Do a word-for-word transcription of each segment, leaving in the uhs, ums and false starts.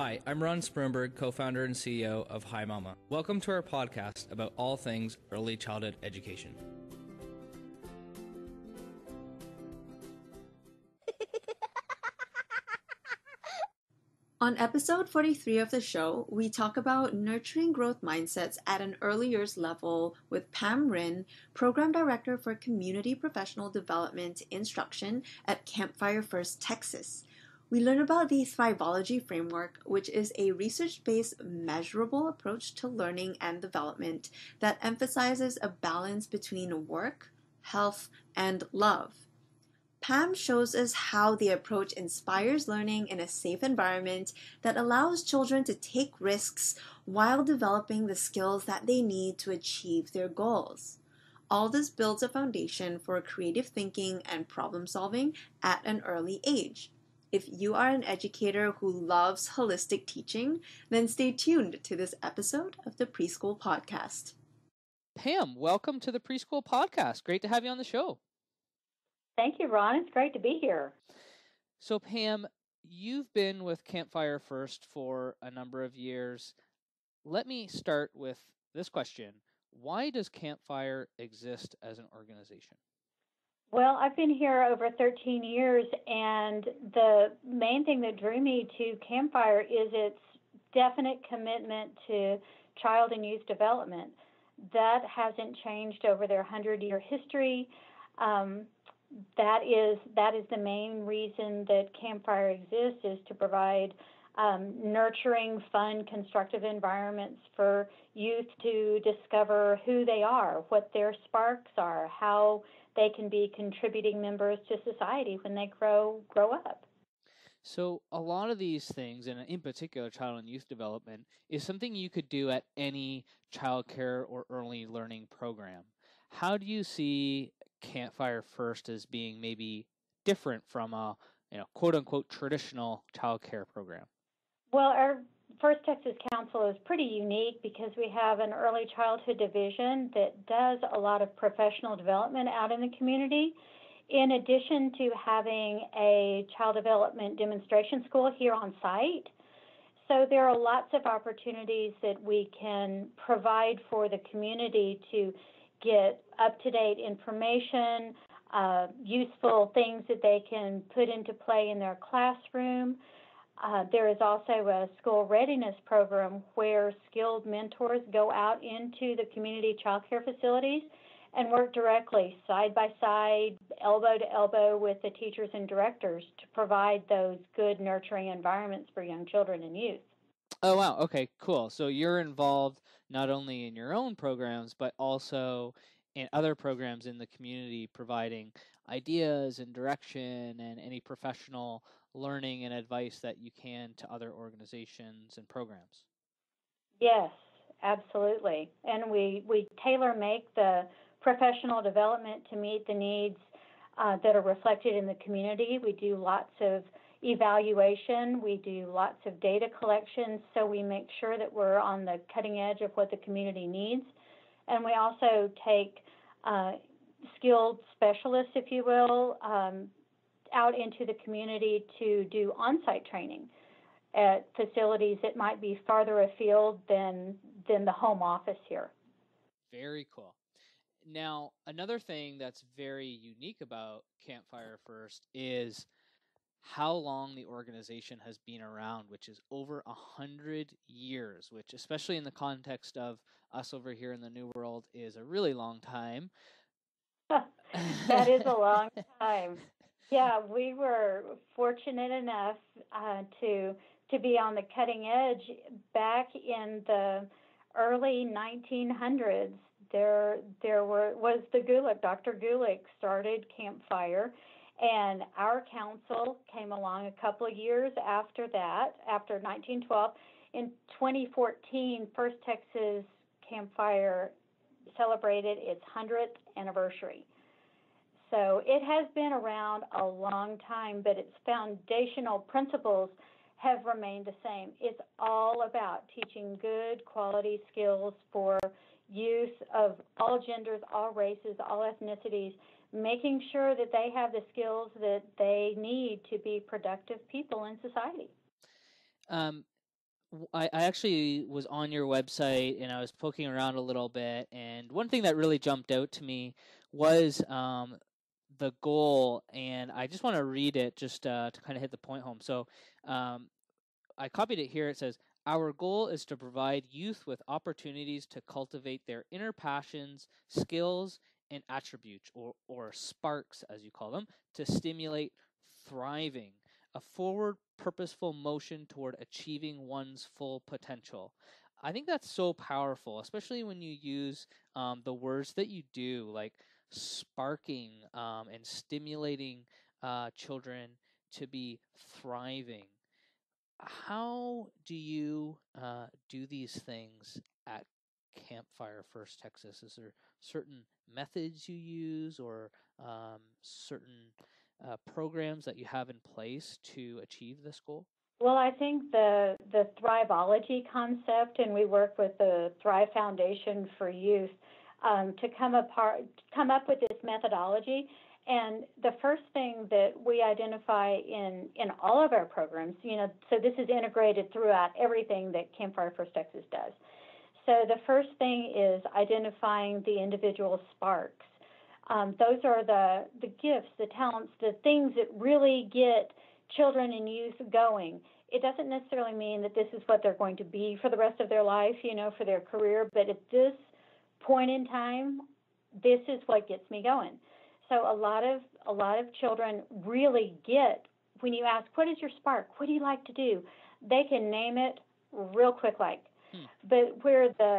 Hi, I'm Ron Spremberg, co-founder and C E O of Hi Mama. Welcome to our podcast about all things early childhood education. On episode forty-three of the show, we talk about nurturing growth mindsets at an early years level with Pam Rin, Program Director for Community Professional Development Instruction at Camp Fire First, Texas. We learn about the Thriveology Framework, which is a research-based, measurable approach to learning and development that emphasizes a balance between work, health, and love. Pam shows us how the approach inspires learning in a safe environment that allows children to take risks while developing the skills that they need to achieve their goals. All this builds a foundation for creative thinking and problem solving at an early age. If you are an educator who loves holistic teaching, then stay tuned to this episode of the Preschool Podcast. Pam, welcome to the Preschool Podcast. Great to have you on the show. Thank you, Ron. It's great to be here. So, Pam, you've been with Camp Fire First for a number of years. Let me start with this question. Why does Camp Fire exist as an organization? Well, I've been here over thirteen years, and the main thing that drew me to Camp Fire is its definite commitment to child and youth development. That hasn't changed over their hundred-year history. Um, That is that is the main reason that Camp Fire exists, is to provide um, nurturing, fun, constructive environments for youth to discover who they are, what their sparks are, how they can be contributing members to society when they grow grow up. So a lot of these things, and in particular child and youth development, is something you could do at any childcare or early learning program. How do you see Camp Fire First as being maybe different from a, you know, quote unquote traditional child care program? Well, our First Texas Council is pretty unique because we have an early childhood division that does a lot of professional development out in the community. In addition to having a child development demonstration school here on site, so there are lots of opportunities that we can provide for the community to get up-to-date information, uh, useful things that they can put into play in their classroom. Uh, there is also a school readiness program where skilled mentors go out into the community childcare facilities and work directly, side by side, elbow to elbow with the teachers and directors to provide those good nurturing environments for young children and youth. Oh, wow. Okay, cool. So you're involved not only in your own programs, but also in other programs in the community, providing ideas and direction and any professional learning and advice that you can to other organizations and programs. Yes, absolutely. And we, we tailor-make the professional development to meet the needs uh, that are reflected in the community. We do lots of evaluation. We do lots of data collection, so we make sure that we're on the cutting edge of what the community needs. And we also take uh, skilled specialists, if you will, um, out into the community to do on-site training at facilities that might be farther afield than, than the home office here. Very cool. Now, another thing that's very unique about Camp Fire First is how long the organization has been around, which is over a hundred years, which, especially in the context of us over here in the New World, is a really long time. That is a long time. Yeah, we were fortunate enough uh, to to be on the cutting edge back in the early nineteen hundreds. There, there were was the Gulick. Doctor Gulick started Camp Fire. And our council came along a couple of years after that, after nineteen twelve. In twenty fourteen, First Texas Camp Fire celebrated its hundredth anniversary. So it has been around a long time, but its foundational principles have remained the same. It's all about teaching good quality skills for youth of all genders, all races, all ethnicities, making sure that they have the skills that they need to be productive people in society. Um, I, I actually was on your website and I was poking around a little bit, and one thing that really jumped out to me was um, the goal, and I just want to read it just uh, to kind of hit the point home. So um, I copied it here. It says, "Our goal is to provide youth with opportunities to cultivate their inner passions, skills, and attributes, or, or sparks, as you call them, to stimulate thriving, a forward, purposeful motion toward achieving one's full potential." I think that's so powerful, especially when you use um, the words that you do, like sparking um, and stimulating uh, children to be thriving. How do you uh, do these things at Camp Fire First Texas? Is there certain methods you use, or um, certain Uh, programs that you have in place to achieve this goal? Well, I think the the Thriveology concept, and we work with the Thrive Foundation for Youth um, to come apart, come up with this methodology. And the first thing that we identify in in all of our programs, you know, so this is integrated throughout everything that Camp Fire First Texas does. So the first thing is identifying the individual sparks. Um, those are the, the gifts, the talents, the things that really get children and youth going. It doesn't necessarily mean that this is what they're going to be for the rest of their life, you know, for their career. But at this point in time, this is what gets me going. So a lot of a lot of children really get, when you ask, what is your spark? What do you like to do? They can name it real quick, like. Hmm. But where the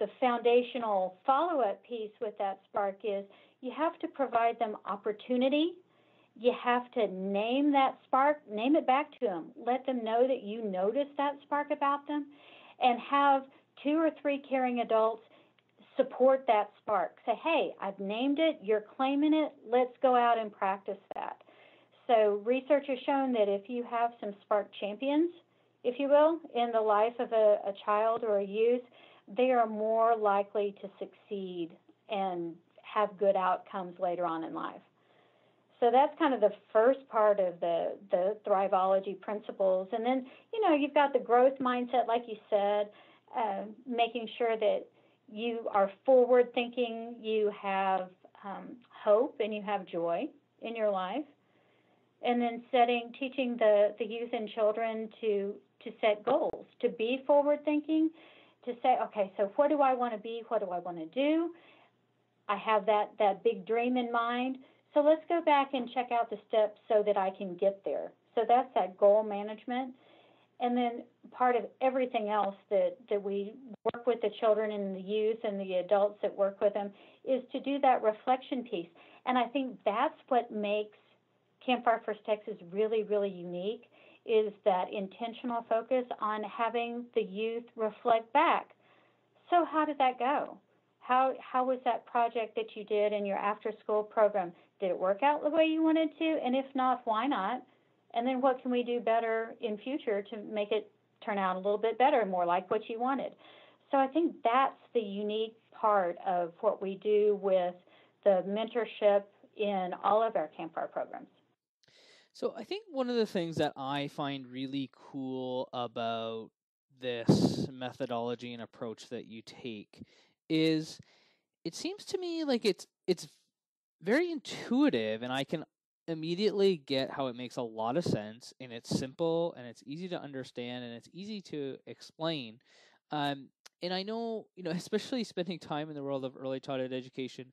the foundational follow-up piece with that spark is you have to provide them opportunity. You have to name that spark, name it back to them, let them know that you noticed that spark about them, and have two or three caring adults support that spark. Say, hey, I've named it, you're claiming it, let's go out and practice that. So research has shown that if you have some spark champions, if you will, in the life of a, a child or a youth, they are more likely to succeed and have good outcomes later on in life. So that's kind of the first part of the, the Thriveology principles. And then, you know, you've got the growth mindset, like you said, uh, making sure that you are forward thinking, you have um, hope, and you have joy in your life. And then setting, teaching the, the youth and children to, to set goals, to be forward thinking, to say, okay, so what do I want to be? What do I want to do? I have that, that big dream in mind. So let's go back and check out the steps so that I can get there. So that's that goal management. And then part of everything else that, that we work with the children and the youth and the adults that work with them is to do that reflection piece. And I think that's what makes Camp Fire First Texas really, really unique, is that intentional focus on having the youth reflect back. So how did that go? How how was that project that you did in your after-school program? Did it work out the way you wanted to? And if not, why not? And then what can we do better in future to make it turn out a little bit better and more like what you wanted? So I think that's the unique part of what we do with the mentorship in all of our Camp Fire programs. So I think one of the things that I find really cool about this methodology and approach that you take is it seems to me like it's it's very intuitive, and I can immediately get how it makes a lot of sense, and it's simple and it's easy to understand and it's easy to explain. Um, and I know, you know, especially spending time in the world of early childhood education,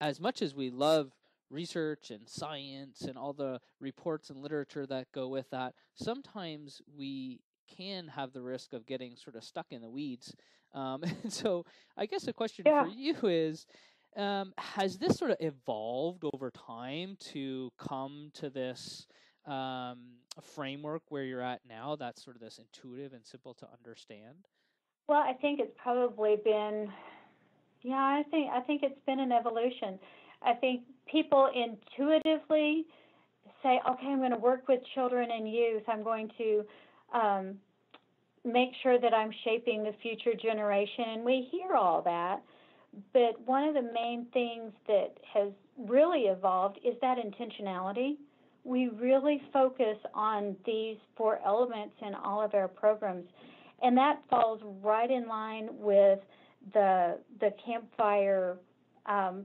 as much as we love research and science and all the reports and literature that go with that, sometimes we can have the risk of getting sort of stuck in the weeds. Um, and so I guess the question yeah. for you is, um, has this sort of evolved over time to come to this um, framework where you're at now that's sort of this intuitive and simple to understand? Well, I think it's probably been, yeah, I think, I think it's been an evolution. I think people intuitively say, okay, I'm going to work with children and youth. I'm going to um, make sure that I'm shaping the future generation. And we hear all that. But one of the main things that has really evolved is that intentionality. we really focus on these four elements in all of our programs. And that falls right in line with the the campfire, um,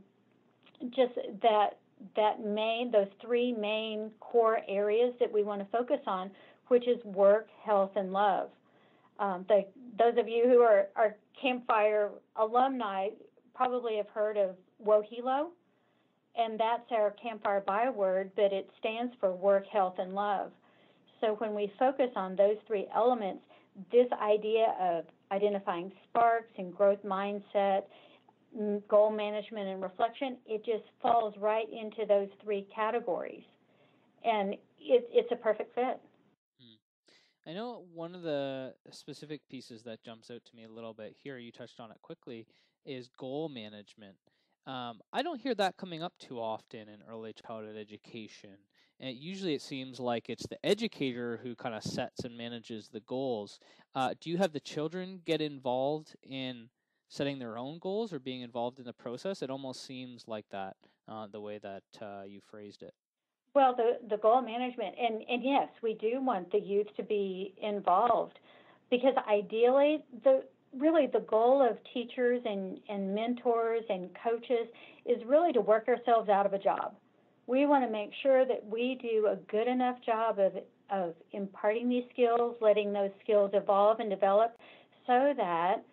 just that that main, those three main core areas that we want to focus on, which is work, health, and love. Um, the, those of you who are, are campfire alumni probably have heard of WOHELO, and that's our campfire byword, but it stands for work, health, and love. So when we focus on those three elements, this idea of identifying sparks and growth mindset, goal management and reflection, it just falls right into those three categories. And it, it's a perfect fit. Hmm. I know one of the specific pieces that jumps out to me a little bit here, you touched on it quickly, is goal management. Um, I don't hear that coming up too often in early childhood education. And it usually it seems like it's the educator who kind of sets and manages the goals. Uh, do you have the children get involved in setting their own goals or being involved in the process? It almost seems like that, uh, the way that uh, you phrased it. Well, the, the goal management, and, and yes, we do want the youth to be involved, because ideally, the really the goal of teachers and, and mentors and coaches is really to work ourselves out of a job. We want to make sure that we do a good enough job of, of imparting these skills, letting those skills evolve and develop so that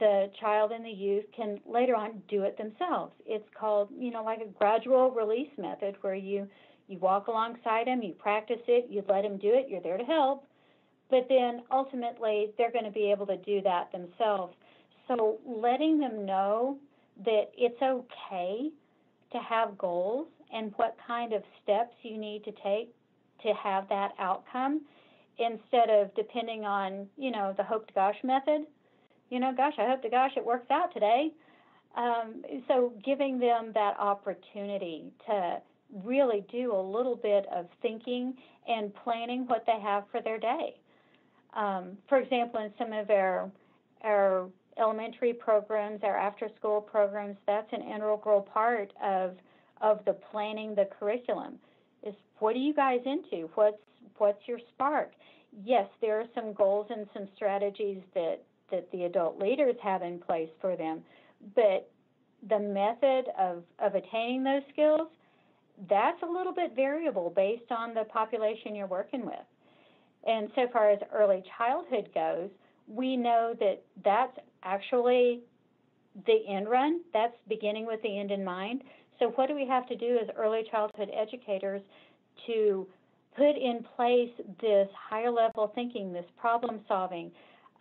the child and the youth can later on do it themselves. It's called, you know, like a gradual release method where you, you walk alongside them, you practice it, you let them do it, you're there to help, but then ultimately they're going to be able to do that themselves. So letting them know that it's okay to have goals and what kind of steps you need to take to have that outcome, instead of depending on, you know, the hope to gosh method. You know, gosh, I hope to gosh it works out today. Um, so giving them that opportunity to really do a little bit of thinking and planning what they have for their day. Um, for example, in some of our, our elementary programs, our after-school programs, that's an integral part of of the planning the curriculum. Is what are you guys into? What's what's your spark? Yes, there are some goals and some strategies that that the adult leaders have in place for them, but the method of, of attaining those skills, that's a little bit variable based on the population you're working with. And so far as early childhood goes, we know that that's actually the end run, that's beginning with the end in mind. So what do we have to do as early childhood educators to put in place this higher level thinking, this problem solving?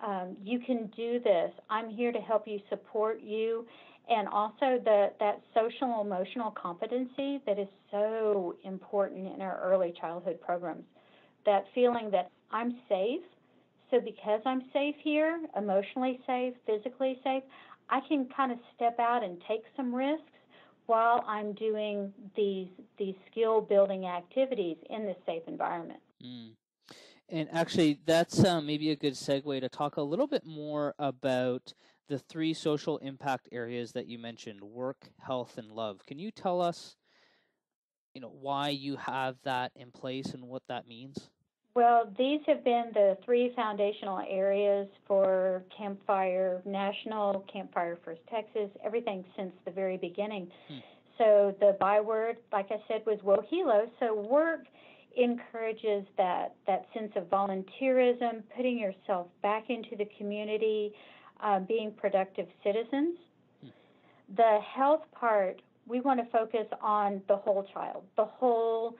Um, you can do this. I'm here to help you, support you, and also the, that social emotional competency that is so important in our early childhood programs. That feeling that I'm safe, so because I'm safe here, emotionally safe, physically safe, I can kind of step out and take some risks while I'm doing these these skill building activities in this safe environment. Mm. And actually, that's uh, maybe a good segue to talk a little bit more about the three social impact areas that you mentioned, work, health, and love. Can you tell us, you know, why you have that in place and what that means? Well, these have been the three foundational areas for Campfire National, Campfire First Texas, everything since the very beginning. Hmm. So the byword, like I said, was WOHELO, so work encourages that, that sense of volunteerism, putting yourself back into the community, uh, being productive citizens. Hmm. The health part, we want to focus on the whole child, the whole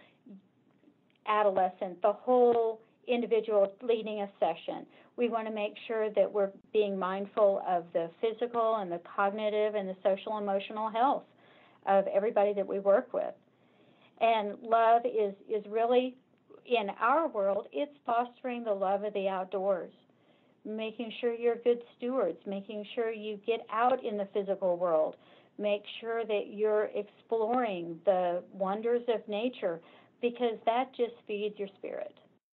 adolescent, the whole individual leading a session. We want to make sure that we're being mindful of the physical and the cognitive and the social emotional health of everybody that we work with. And love is, is really, in our world, it's fostering the love of the outdoors, making sure you're good stewards, making sure you get out in the physical world, make sure that you're exploring the wonders of nature, because that just feeds your spirit.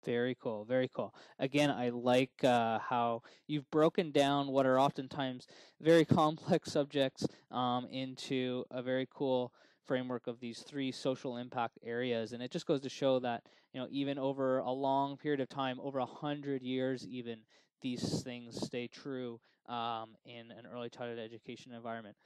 Very cool, very cool. Again, I like uh, how you've broken down what are oftentimes very complex subjects um, into a very cool framework of these three social impact areas. And it just goes to show that, you know, even over a long period of time, over a hundred years even, these things stay true um, in an early childhood education environment.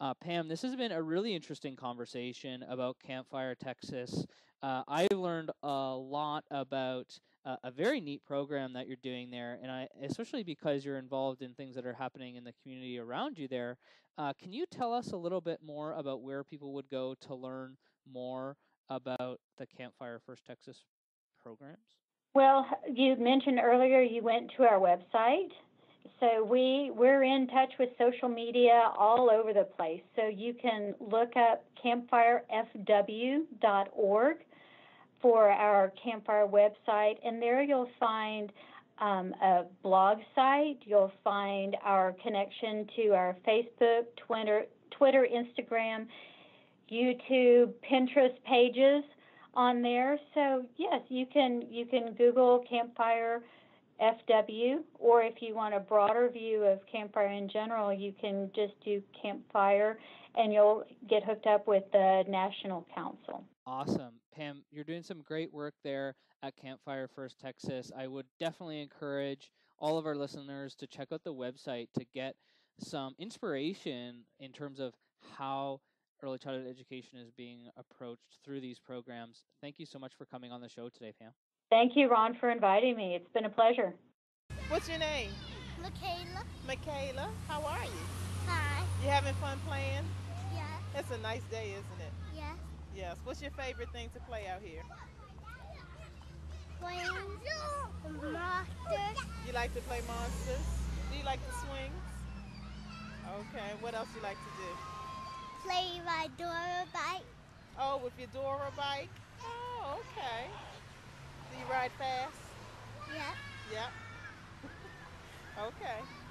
Uh, Pam, this has been a really interesting conversation about Campfire Texas. Uh, I learned a lot about uh, a very neat program that you're doing there, and I, especially because you're involved in things that are happening in the community around you there. Uh, can you tell us a little bit more about where people would go to learn more about the Campfire First Texas programs? Well, you mentioned earlier you went to our website. So we, we're in touch with social media all over the place. So you can look up campfire f w dot org for our Campfire website, and there you'll find um, a blog site. You'll find our connection to our Facebook, Twitter, Twitter, Instagram, YouTube, Pinterest pages on there. So yes, you can you can Google Campfire F W, or if you want a broader view of Campfire in general, you can just do Campfire and you'll get hooked up with the National Council. Awesome. Pam, you're doing some great work there at Campfire First Texas. I would definitely encourage all of our listeners to check out the website to get some inspiration in terms of how early childhood education is being approached through these programs. Thank you so much for coming on the show today, Pam. Thank you, Ron, for inviting me. It's been a pleasure. What's your name? Michaela. Michaela, how are you? Hi. You having fun playing? Yeah. It's a nice day, isn't it? Yes. Yes. What's your favorite thing to play out here? Playing monsters. You like to play monsters? Do you like to swing? Okay. What else you like to do? Play my Dora bike. Oh, with your Dora bike? Oh, okay. Do you ride fast? Yeah. Yeah. Okay.